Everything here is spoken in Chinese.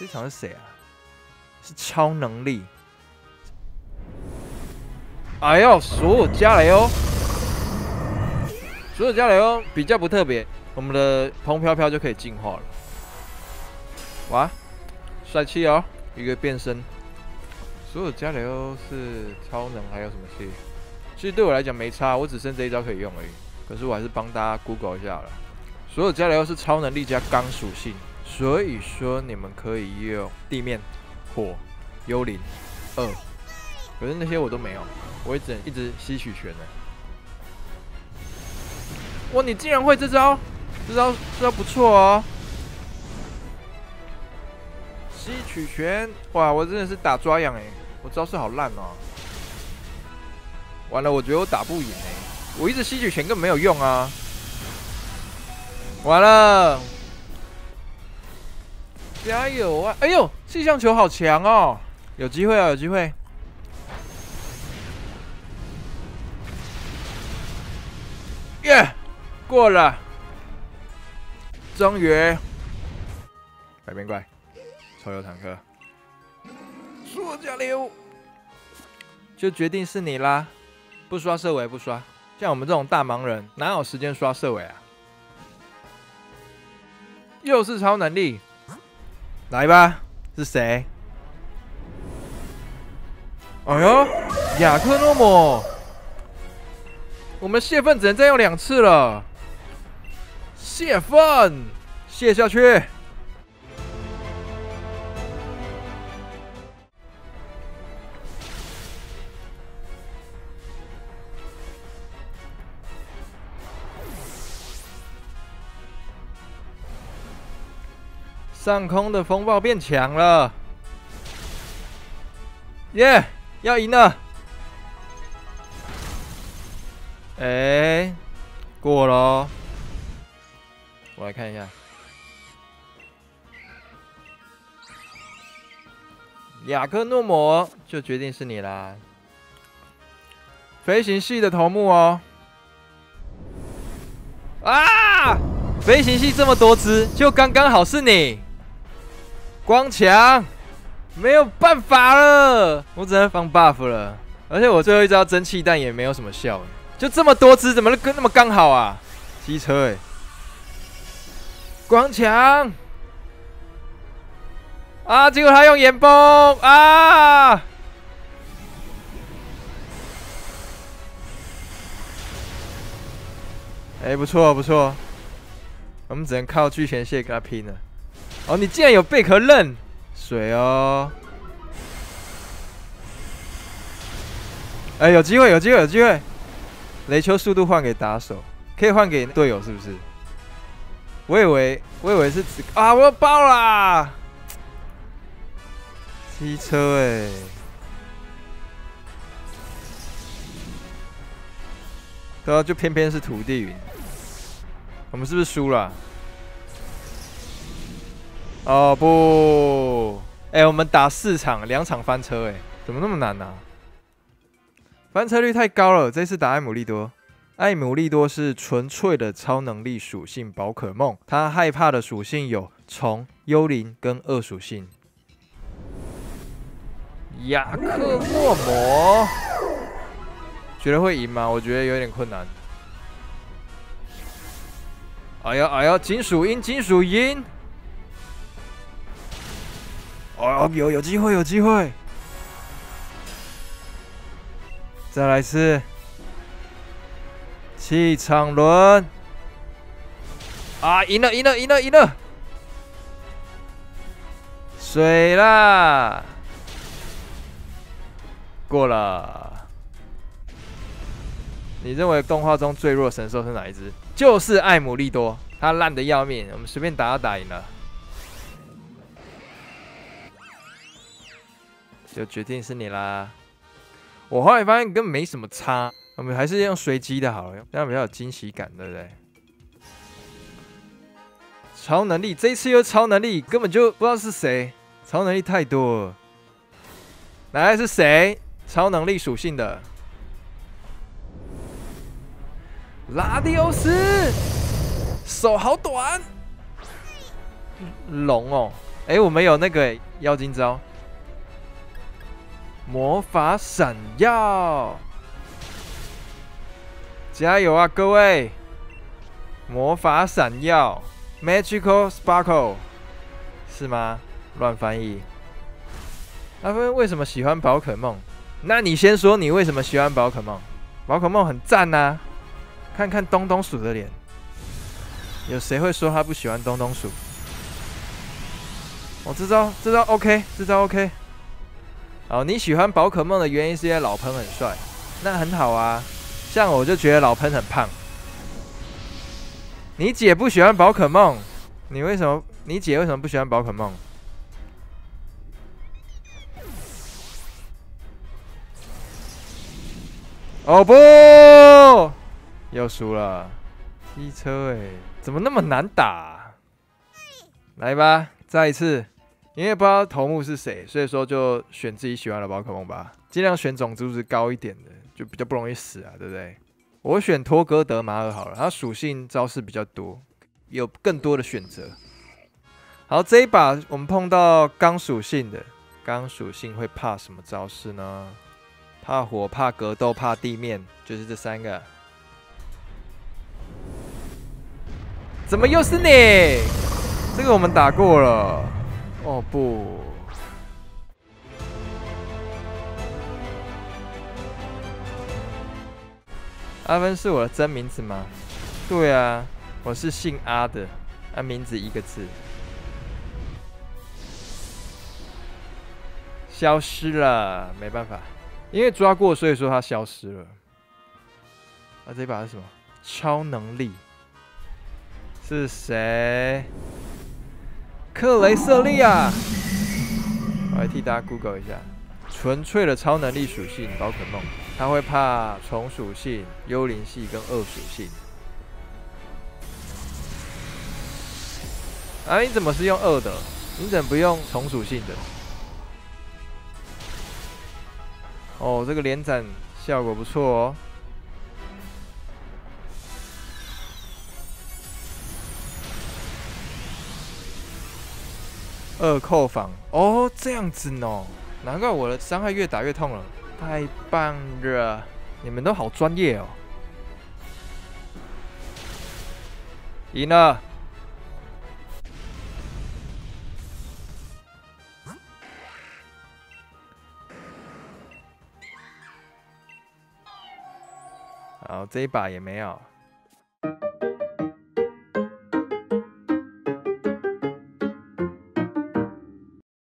这场是谁啊？是超能力。哎呦，索尔加雷欧，索尔加雷欧比较不特别，我们的彭飘飘就可以进化了。哇，帅气哦，一个变身。索尔加雷欧是超能，还有什么系？其实对我来讲没差，我只剩这一招可以用而已。可是我还是帮大家 Google 一下好了。索尔加雷欧是超能力加钢属性。 所以说，你们可以用地面、火、幽灵、二，可是那些我都没有，我只能一直吸取全能。哇，你竟然会这招！这招不错哦。吸取全，哇，我真的是打抓痒哎，我招式好烂哦。完了，我觉得我打不赢哎，我一直吸取全根本没有用啊。完了。 加油啊！哎呦，气象球好强哦！有机会啊，有机会！耶，过了！终于，改变怪，抽油坦克，塑胶流，就决定是你啦！不刷色尾，不刷，像我们这种大忙人，哪有时间刷色尾啊？又是超能力！ 来吧，是谁？哎呦，雅克诺姆！我们泄愤只能再用2次了。泄愤，泄下去。上空的风暴变强了，耶！要赢了！哎，过咯。我来看一下，雅克诺姆就决定是你啦，飞行系的头目哦。啊！飞行系这么多只，就刚刚好是你。 光强，没有办法了，我只能放 buff 了。而且我最后一招蒸汽弹也没有什么效，就这么多只，怎么跟那么刚好啊？机车哎、欸，光强啊！结果他用岩崩啊！哎，不错不错，我们只能靠巨弦蟹跟他拼了。 哦，你竟然有贝壳刃，水哦！哎、欸，有机会，有机会，有机会！雷丘速度换给打手，可以换给队友，是不是？我以为是只啊，我要爆啦！机车哎、欸，对啊，就偏偏是土地云，我们是不是输了、啊？ 哦不，哎、欸，我们打4场，2场翻车、欸，哎，怎么那么难呢、啊？翻车率太高了，这次打艾姆利多。艾姆利多是纯粹的超能力属性宝可梦，它害怕的属性有虫、幽灵跟恶属性。雅克诺姆，觉得会赢吗？我觉得有点困难。哎呀哎呀，金属鹰，金属鹰！ 哦，有机会，有机会！再来一次，气场轮啊，赢了，赢了，赢了，赢了！水啦，过了。你认为动画中最弱神兽是哪一只？就是艾姆利多，它烂得要命，我们随便打打赢了。 就决定是你啦！我后来发现根本没什么差，我们还是用随机的好了，这样比较有惊喜感，对不对？超能力，这一次又超能力，根本就不知道是谁，超能力太多了。来是谁？超能力属性的拉迪欧斯，手好短，龙哦，哎，我们有那个哎，妖精招，魔法闪耀，加油啊，各位！魔法闪耀 ，Magical Sparkle， 是吗？乱翻译。他们为什么喜欢宝可梦？那你先说你为什么喜欢宝可梦？宝可梦很赞啊！看看东东鼠的脸。 有谁会说他不喜欢东东鼠？哦，这招 OK， 这招 OK。哦，你喜欢宝可梦的原因是因为老喷很帅，那很好啊。像我就觉得老喷很胖。你姐不喜欢宝可梦，你为什么？你姐为什么不喜欢宝可梦？哦不，又输了。 机车哎、欸，怎么那么难打、啊？来吧，再一次。因为不知道头目是谁，所以说就选自己喜欢的宝可梦吧，尽量选种族值高一点的，就比较不容易死啊，对不对？我选托哥德马尔好了，它属性招式比较多，有更多的选择。好，这一把我们碰到钢属性的，钢属性会怕什么招式呢？怕火、怕格斗、怕地面，就是这三个。 怎么又是你？这个我们打过了。哦不，阿芬是我的真名字吗？对啊，我是姓阿的，啊名字一个字。消失了，没办法，因为抓过，所以说他消失了。啊，这一把是什么？超能力。 是谁？克雷瑟利亚，我来替大家 Google 一下。纯粹的超能力属性宝可梦，它会怕虫属性、幽灵系跟恶属性。啊，你怎么是用恶的？你怎么不用虫属性的？哦，这个连斩效果不错哦。 二扣防哦，这样子喏，难怪我的伤害越打越痛了，太棒了！你们都好专业哦，赢了！好，这一把也没有。